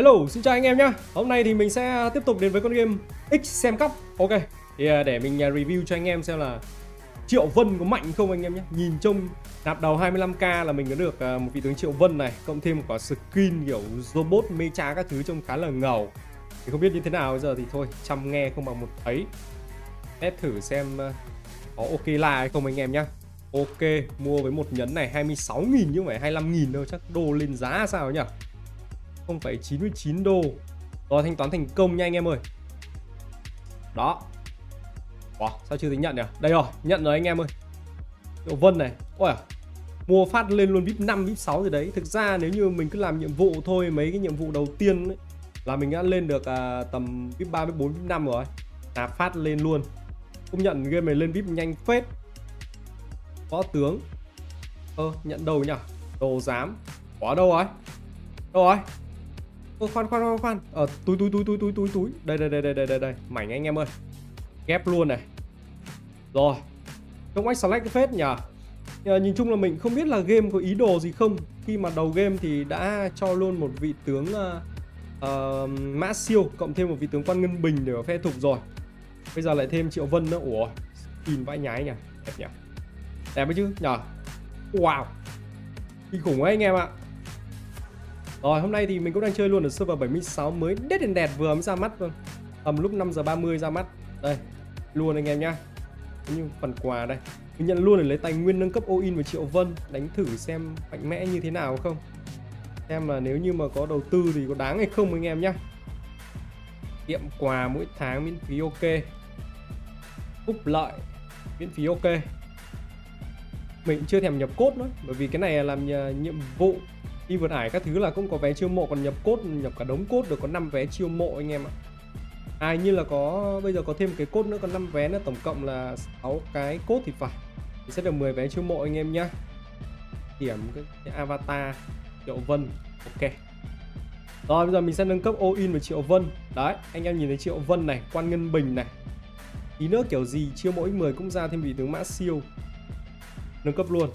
Hello, xin chào anh em nhé. Hôm nay thì mình sẽ tiếp tục đến với con game X Xem Cấp. Ok, thì để mình review cho anh em xem là Triệu Vân có mạnh không anh em nhé. Nhìn trông nạp đầu 25k là mình có được một vị tướng Triệu Vân này, cộng thêm một quả skin kiểu robot mecha các thứ trông khá là ngầu. Thì không biết như thế nào bây giờ thì thôi, chăm nghe không bằng một thấy. Test thử xem có ok là hay không anh em nhé. Ok, mua với một nhấn này 26.000 chứ không phải 25.000 đâu, chắc đồ lên giá sao nhỉ? 0,99 đô. Rồi, thanh toán thành công nha anh em ơi. Đó. Wow, sao chưa tính nhận nhỉ? Đây rồi, nhận rồi anh em ơi. Triệu Vân này. Ôi à, mua phát lên luôn VIP 5, VIP 6 rồi đấy. Thực ra nếu như mình cứ làm nhiệm vụ thôi, mấy cái nhiệm vụ đầu tiên ấy, là mình đã lên được tầm VIP 3, VIP 4, VIP 5 rồi. Nạp phát lên luôn. Công nhận game này lên VIP nhanh phết. Võ tướng. Nhận đầu nhỉ? Đồ giám. Có đâu rồi? Đâu rồi? Khoan. Túi. Đây. Mảnh anh em ơi. Ghép luôn này. Rồi. Trông anh select phết nhỉ. Nhìn chung là mình không biết là game có ý đồ gì không. Khi mà đầu game thì đã cho luôn một vị tướng Mã Siêu cộng thêm một vị tướng Quan Ngân Bình để phe thục rồi. Bây giờ lại thêm Triệu Vân nữa. Ủa, skin vãi nhái nhỉ. Đẹp nhỉ. Đẹp đấy chứ nhờ. Wow, kinh khủng quá anh em ạ. Rồi, hôm nay thì mình cũng đang chơi luôn ở server 76 mới đét đèn đẹp, vừa mới ra mắt luôn. Tầm lúc 5:30 ra mắt. Đây, luôn anh em nhá. Như phần quà đây. Mình nhận luôn để lấy tài nguyên nâng cấp all-in với Triệu Vân. Đánh thử xem mạnh mẽ như thế nào không. Xem là nếu như mà có đầu tư thì có đáng hay không anh em nhá. Tiệm quà mỗi tháng miễn phí ok. Phúc lợi miễn phí ok. Mình cũng chưa thèm nhập cốt nữa. Bởi vì cái này làm nhiệm vụ đi vượt ải các thứ là cũng có vé chiêu mộ, còn nhập cốt, nhập cả đống cốt được có 5 vé chiêu mộ anh em ạ. À, như là có bây giờ có thêm cái cốt nữa, còn 5 vé nữa, tổng cộng là 6 cái cốt thì phải. Thì sẽ được 10 vé chiêu mộ anh em nhá. Điểm cái avatar Triệu Vân. Ok. Rồi bây giờ mình sẽ nâng cấp all in với Triệu Vân. Đấy, anh em nhìn thấy Triệu Vân này, Quan Ngân Bình này. Ý nữa kiểu gì chiêu mộ X10 cũng ra thêm vị tướng Mã Siêu. Nâng cấp luôn.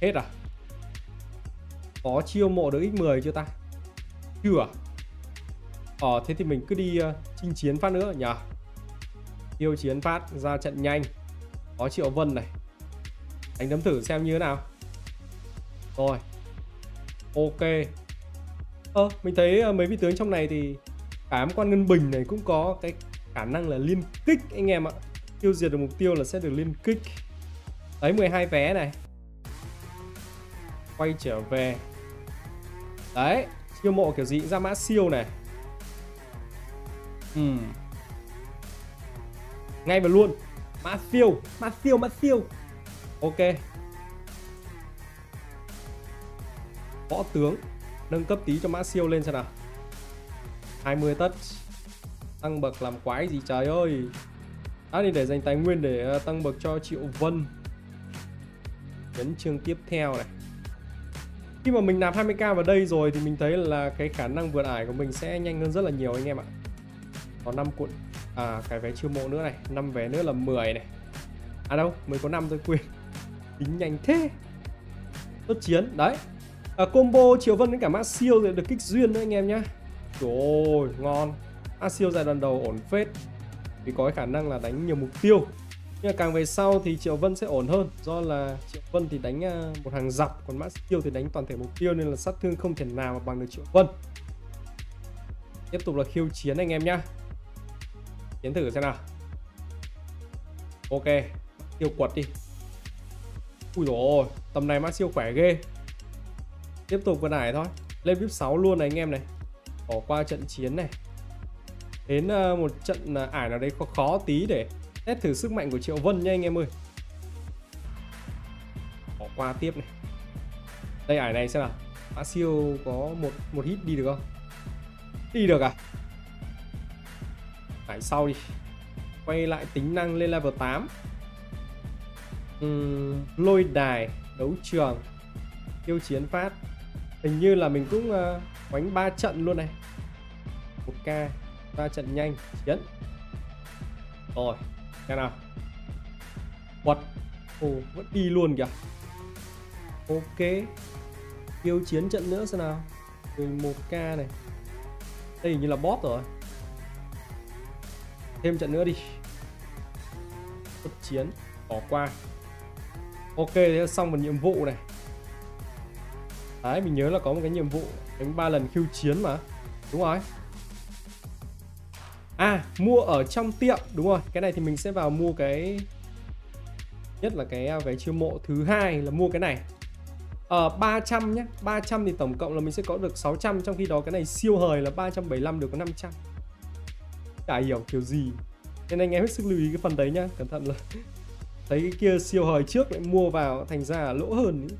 Hết à? Có chiêu mộ được X10 chưa ta? Chưa à? Thế thì mình cứ đi chinh chiến phát nữa nhỉ? Yêu chiến phát, ra trận nhanh. Có Triệu Vân này. Anh đấm thử xem như thế nào. Rồi. Ok. Mình thấy mấy vị tướng trong này thì cả Quan Ngân Bình này cũng có cái khả năng là liên kích anh em ạ. Tiêu diệt được mục tiêu là sẽ được liên kích. Đấy, 12 vé này. Quay trở về. Đấy, chiêu mộ kiểu gì ra Mã Siêu này. Ngay và luôn. Mã Siêu. Ok. Võ tướng. Nâng cấp tí cho Mã Siêu lên xem nào. 20 tất. Tăng bậc làm quái gì trời ơi. Đã đi để dành tài nguyên để tăng bậc cho Triệu Vân. Nhấn chương tiếp theo này. Khi mà mình nạp 20k vào đây rồi thì mình thấy là cái khả năng vượt ải của mình sẽ nhanh hơn rất là nhiều anh em ạ. Có 5 cuộn. Cái vé chiêu mộ nữa này. 5 vé nữa là 10 này. À đâu, mới có 5 thôi quên. Tính nhanh thế. Tốt chiến. Đấy. Combo Triệu Vân với cả Mã Siêu thì được kích duyên nữa anh em nhá. Trời ơi, ngon. Mã Siêu giai đoạn đầu ổn phết. Vì có cái khả năng là đánh nhiều mục tiêu. Nhưng càng về sau thì Triệu Vân sẽ ổn hơn. Do là Triệu Vân thì đánh một hàng dọc, còn Mã Siêu thì đánh toàn thể mục tiêu, nên là sát thương không thể nào mà bằng được Triệu Vân. Tiếp tục là khiêu chiến anh em nhá. Chiến thử xem nào. Ok, Siêu quật đi. Ui dồi ôi, tầm này Mã Siêu khỏe ghê. Tiếp tục vừa nãy thôi. Lên VIP 6 luôn này anh em này. Bỏ qua trận chiến này. Đến một trận ải nào đấy khó tí để test thử sức mạnh của Triệu Vân nha anh em ơi. Bỏ qua tiếp này. Đây ải này xem nào. Mã Siêu có một hit đi được không? Đi được à? Ải sau đi. Quay lại tính năng lên level 8. Lôi đài, đấu trường, tiêu chiến phát. Hình như là mình cũng đánh 3 trận luôn này. 1k, 3 trận nhanh, chiến. Rồi. Cái nào quật. Vẫn đi luôn kìa. Ok. Khiêu chiến trận nữa xem nào. 11k này. Đây hình như là bot rồi. Thêm trận nữa đi. Bất chiến. Bỏ qua. Ok, thế xong một nhiệm vụ này. Đấy, mình nhớ là có một cái nhiệm vụ đánh 3 lần khiêu chiến mà. Đúng rồi. À, mua ở trong tiệm. Đúng rồi, cái này thì mình sẽ vào mua cái... Nhất là cái vé chiêu mộ. Thứ hai là mua cái này. 300 nhé, 300 thì tổng cộng là mình sẽ có được 600. Trong khi đó cái này siêu hời là 375 được có 500. Chả hiểu kiểu gì. Nên anh em hết sức lưu ý cái phần đấy nhá. Cẩn thận là thấy cái kia siêu hời trước lại mua vào, thành ra lỗ hơn ý.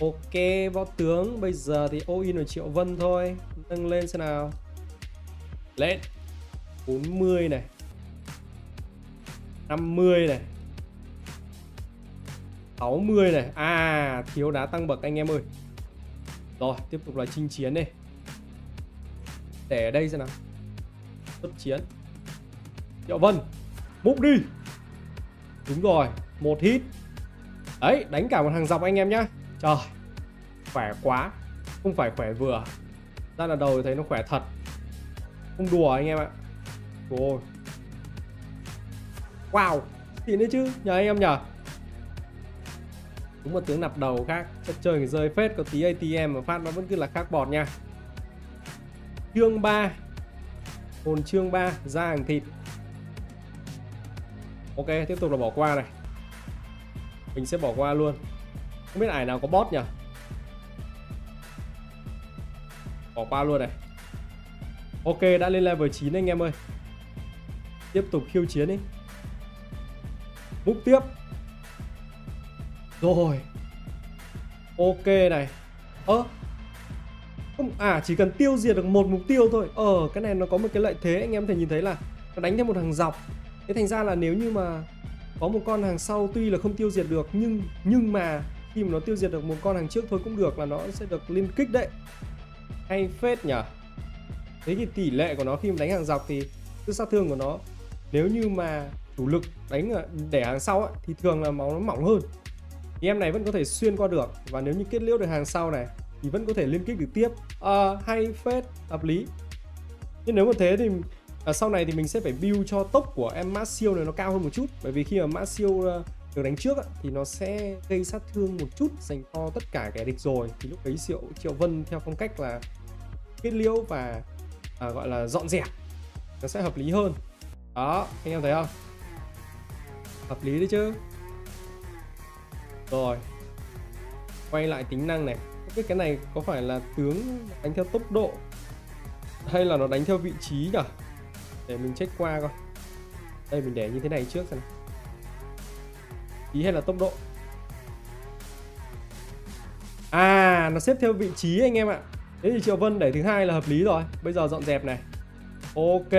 Ok, võ tướng. Bây giờ thì all in ở Triệu Vân thôi. Nâng lên xem nào. Lên 40 này, 50 này, 60 này. À, thiếu đá tăng bậc anh em ơi. Rồi, tiếp tục là chinh chiến đây. Để ở đây xem nào. Xuất chiến Triệu Vân. Múc đi. Đúng rồi, một hit. Đấy, đánh cả một hàng dọc anh em nhá. Trời, khỏe quá. Không phải khỏe vừa. Ra là đầu thấy nó khỏe thật. Không đùa anh em ạ. Ôi. Wow, xịn đấy chứ. Nhờ anh em nhờ. Đúng một tiếng nạp đầu khác. Chất chơi người rơi phết. Có tí ATM mà phát nó vẫn cứ là khác bọt nha. Trương 3 Hồn, Trương 3 ra hàng thịt. Ok, tiếp tục là bỏ qua này. Mình sẽ bỏ qua luôn. Không biết ải nào có bot nhỉ. Bỏ qua luôn này. Ok, đã lên level 9 anh em ơi. Tiếp tục khiêu chiến đi. Múc tiếp. Rồi. Ok này. Không, à chỉ cần tiêu diệt được một mục tiêu thôi. Cái này nó có một cái lợi thế anh em thể nhìn thấy là nó đánh theo một hàng dọc. Thế thành ra là nếu như mà có một con hàng sau tuy là không tiêu diệt được, nhưng mà khi mà nó tiêu diệt được một con hàng trước thôi cũng được, là nó sẽ được liên kích đấy. Hay phết nhỉ. Thế thì tỷ lệ của nó khi mà đánh hàng dọc thì cái sát thương của nó nếu như mà chủ lực đánh để hàng sau ấy, thì thường là máu nó mỏng hơn. Thì em này vẫn có thể xuyên qua được, và nếu như kết liễu được hàng sau này thì vẫn có thể liên kích được tiếp. Hay phết, hợp lý. Nhưng nếu mà thế thì sau này thì mình sẽ phải build cho tốc của em Mã Siêu này nó cao hơn một chút. Bởi vì khi mà Mã Siêu được đánh trước ấy, thì nó sẽ gây sát thương một chút dành cho tất cả kẻ địch rồi. Thì lúc ấy Triệu Vân theo phong cách là kết liễu và gọi là dọn dẹp, nó sẽ hợp lý hơn. Đó, anh em thấy không? Hợp lý đấy chứ. Rồi, quay lại tính năng này. Không biết cái này có phải là tướng đánh theo tốc độ hay là nó đánh theo vị trí nhỉ? Để mình check qua coi. Đây mình để như thế này trước xem. Ý hay là tốc độ. À, nó xếp theo vị trí anh em ạ. Thế thì Triệu Vân để thứ hai là hợp lý rồi. Bây giờ dọn dẹp này. Ok.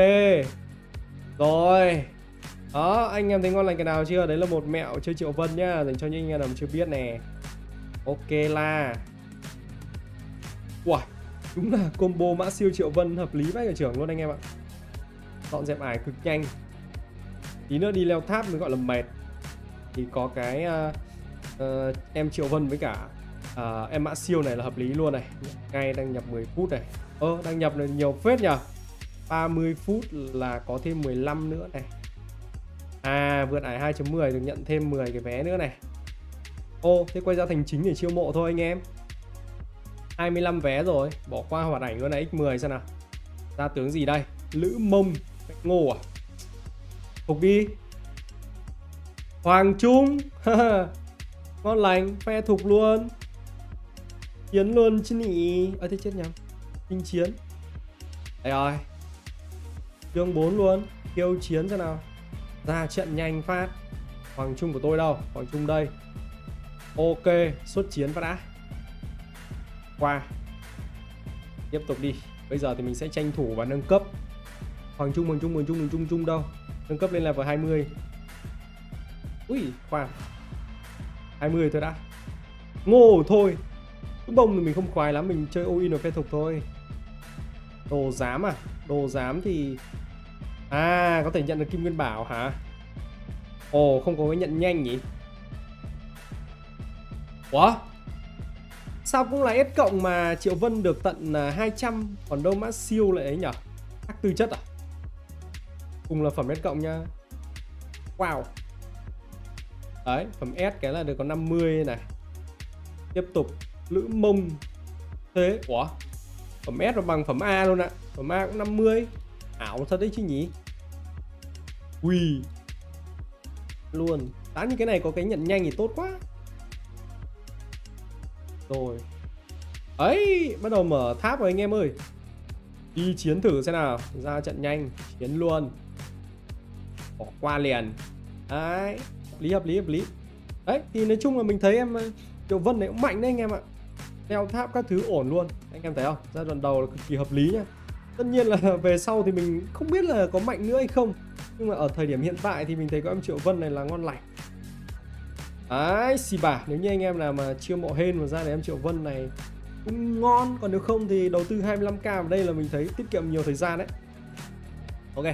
Rồi. Đó, anh em thấy ngon lành cái nào chưa? Đấy là một mẹo chơi Triệu Vân nhá, dành cho những anh em nào chưa biết nè. Ok là. Wow, đúng là combo Mã Siêu Triệu Vân hợp lý vách ở trưởng luôn anh em ạ. Dọn dẹp ải cực nhanh. Tí nữa đi leo tháp mới gọi là mệt. Thì có cái em Triệu Vân với cả em Mã Siêu này là hợp lý luôn này. Ngay đang nhập 10 phút này. Đang nhập là nhiều phết nhờ. 30 phút là có thêm 15 nữa này. À, vượt ải 2.10 được nhận thêm 10 cái vé nữa này. Thế quay ra thành chính để chiêu mộ thôi anh em. 25 vé rồi. Bỏ qua hoạt ảnh luôn này. X10 xem nào. Ra tướng gì đây? Lữ Mông. Ngô à? Phục đi. Hoàng Trung. Ngon lành. Phe thục luôn. Chiến luôn chứ nhỉ. Thế chết nhầm. Chinh chiến. Đấy rồi. Chương 4 luôn. Kêu chiến xem nào. Ra trận nhanh phát. Hoàng Trung của tôi đâu? Hoàng Trung đây. Ok, xuất chiến và đã. Qua. Tiếp tục đi. Bây giờ thì mình sẽ tranh thủ và nâng cấp. Hoàng Trung đâu? Nâng cấp lên level 20. Ui, khoan. 20 thôi đã. Ngô thôi. Cái bông thì mình không khoái lắm, mình chơi all in vào phe thục thôi. Đồ giám à? Đồ giám thì à, có thể nhận được kim nguyên bảo hả? Không có cái nhận nhanh nhỉ? Quá. Sao cũng là S cộng mà Triệu Vân được tận 200, còn đâu Mã Siêu lại ấy nhở? Các tư chất à? Cùng là phẩm S cộng nha. Wow. Đấy, phẩm S cái là được có 50 này. Tiếp tục Lữ Mông. Thế, ủa? Phẩm S nó bằng phẩm A luôn ạ. Phẩm A cũng 50. Ảo thật đấy chứ nhỉ? Ui. Luôn. Tán như cái này có cái nhận nhanh thì tốt quá. Rồi. Ấy, bắt đầu mở tháp rồi anh em ơi. Đi chiến thử xem nào. Ra trận nhanh, chiến luôn. Bỏ qua liền. Đấy, hợp lý. Đấy, thì nói chung là mình thấy em Triệu Vân này cũng mạnh đấy anh em ạ. Leo tháp các thứ ổn luôn. Anh em thấy không? Giai đoạn đầu là cực kỳ hợp lý nha. Tất nhiên là về sau thì mình không biết là có mạnh nữa hay không. Nhưng mà ở thời điểm hiện tại thì mình thấy có em Triệu Vân này là ngon lành. Đấy, xì bà. Nếu như anh em nào mà chưa mộ hên mà ra để em Triệu Vân này cũng ngon. Còn nếu không thì đầu tư 25k vào đây là mình thấy tiết kiệm nhiều thời gian đấy. Ok.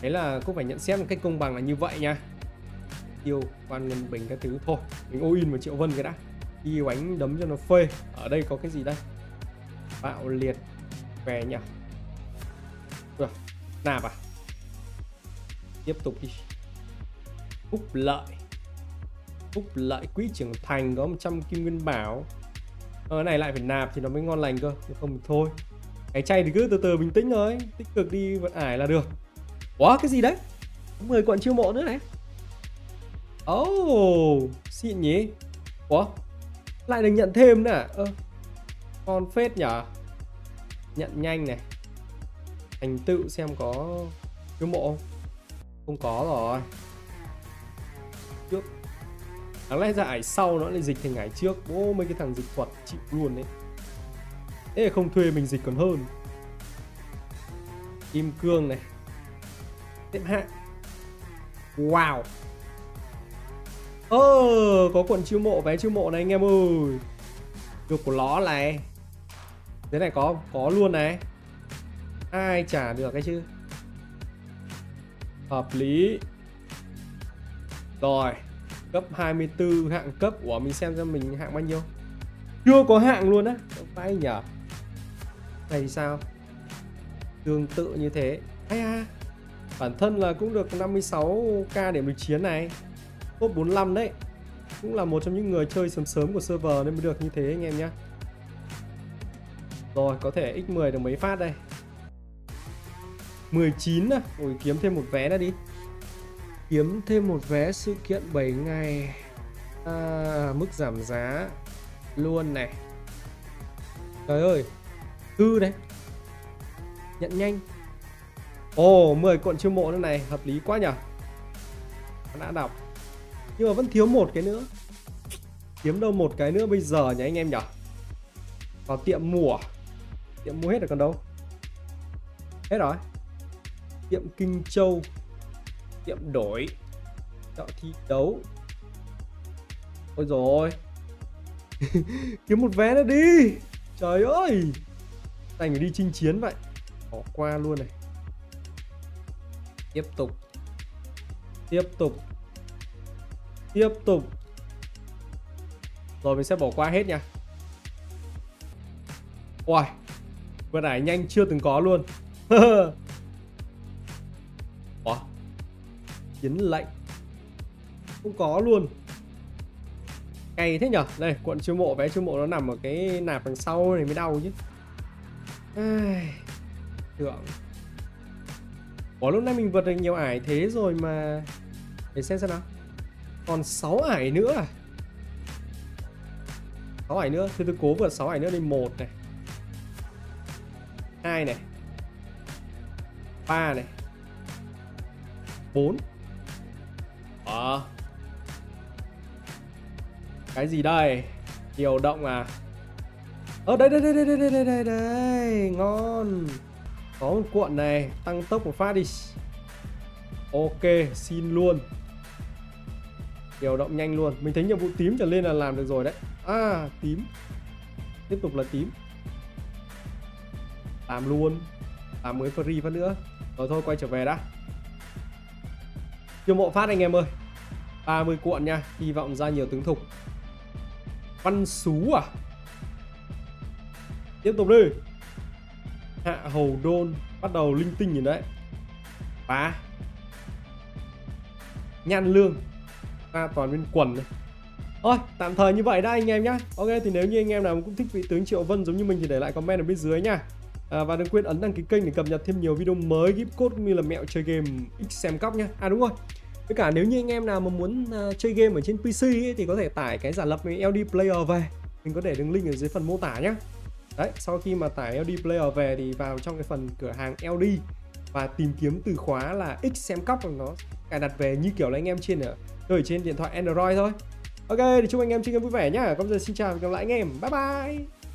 Thế là cũng phải nhận xét một cách công bằng là như vậy nha. Tiêu Quan Ngân Bình các thứ. Thôi, mình all in vào Triệu Vân cái đã. Đi đánh đấm cho nó phê. Ở đây có cái gì đây? Bạo liệt. Về nhỉ? Rồi, nạp à? Tiếp tục đi. Phúc lợi. Phúc lợi quỹ trưởng thành có 100 kim nguyên bảo. Cái này lại phải nạp thì nó mới ngon lành cơ. Nếu không thì thôi. Cái chay thì cứ từ từ bình tĩnh thôi. Tích cực đi vận ải là được. Ủa cái gì đấy? 10 quận chiêu mộ nữa này. Oh, xịn nhỉ? Ủa? Lại được nhận thêm nữa à? Con phết nhở? Nhận nhanh này. Thành tựu xem có chiêu mộ không? Không có rồi. Trước. Đáng lẽ ra ải sau nó lại dịch thành ải trước. Ô mấy cái thằng dịch thuật chịu luôn đấy. Thế là không thuê mình dịch còn hơn. Kim cương này. Tiếp hạ. Wow. Có quần chiêu mộ, vé chiêu mộ này anh em ơi. Được của nó này. Thế này có luôn này. Ai trả được cái chứ. Hợp lý. Rồi. Cấp 24 hạng cấp. Ủa mình xem mình hạng bao nhiêu. Chưa có hạng luôn á. Phải nhở. Này thì sao. Tương tự như thế. Ai à. Bản thân là cũng được 56k để mình chiến này. Top 45 đấy. Cũng là một trong những người chơi sớm của server nên mới được như thế anh em nhé. Rồi có thể x10 được mấy phát đây. 19 à. Ôi kiếm thêm một vé nữa đi. Kiếm thêm một vé sự kiện 7 ngày mức giảm giá luôn này. Trời ơi. Tư đấy. Nhận nhanh. Ồ 10 cuộn chiêu mộ nữa này. Hợp lý quá nhở. Đã đọc. Nhưng mà vẫn thiếu một cái nữa. Kiếm đâu một cái nữa bây giờ nhỉ anh em nhở. Vào tiệm mua. Tiệm mua hết rồi còn đâu. Hết rồi. Tiệm Kinh Châu. Tiệm đổi. Chợ thi đấu. Ôi rồi. Kiếm một vé nữa đi. Trời ơi. Đành phải đi chinh chiến vậy. Bỏ qua luôn này. Tiếp tục. Rồi mình sẽ bỏ qua hết nha. Ôi, vừa nãy nhanh chưa từng có luôn. Ủa? Chiến lệnh. Không có luôn. Cày thế nhở. Đây, cuộn chiêu mộ, vé chiêu mộ nó nằm ở cái nạp đằng sau này mới đau chứ. Tưởng. Ủa lúc nãy mình vượt được nhiều ải thế rồi mà. Để xem nào. Còn 6 ải nữa à. 6 ải nữa. Thì tôi cố vượt 6 ải nữa đi. 1 này. 2 này. 3 này. 4. Cái gì đây? Điều động à. Đây. Ngon. Có một cuộn này. Tăng tốc một phát đi. Ok. Xin luôn. Điều động nhanh luôn. Mình thấy nhiệm vụ tím trở lên là làm được rồi đấy. À tím. Tiếp tục là tím. Làm luôn. Làm mới free phát nữa. Rồi thôi quay trở về đã. Chiêu mộ phát anh em ơi. 30 cuộn nha. Hy vọng ra nhiều tướng thục. Văn xú à. Tiếp tục đi. Hạ hầu đôn bắt đầu linh tinh rồi đấy. Bá Nhan Lương ta toàn bên quần này. Thôi tạm thời như vậy đã anh em nhá. Ok thì nếu như anh em nào cũng thích vị tướng Triệu Vân giống như mình thì để lại comment ở bên dưới nha. Và đừng quên ấn đăng ký kênh để cập nhật thêm nhiều video mới, gift code cũng như là mẹo chơi game X Xem cấp nhá. À đúng rồi, với cả nếu như anh em nào mà muốn chơi game ở trên PC ấy, thì có thể tải cái giả lập LD Player về. Mình có để đường link ở dưới phần mô tả nhé. Đấy, sau khi mà tải LD Player về thì vào trong cái phần cửa hàng LD và tìm kiếm từ khóa là X Xem cấp, nó cài đặt về như kiểu là anh em chơi trên điện thoại Android thôi. Ok, thì chúc anh em chơi game vui vẻ nhá. Còn giờ xin chào và gặp lại anh em. Bye bye.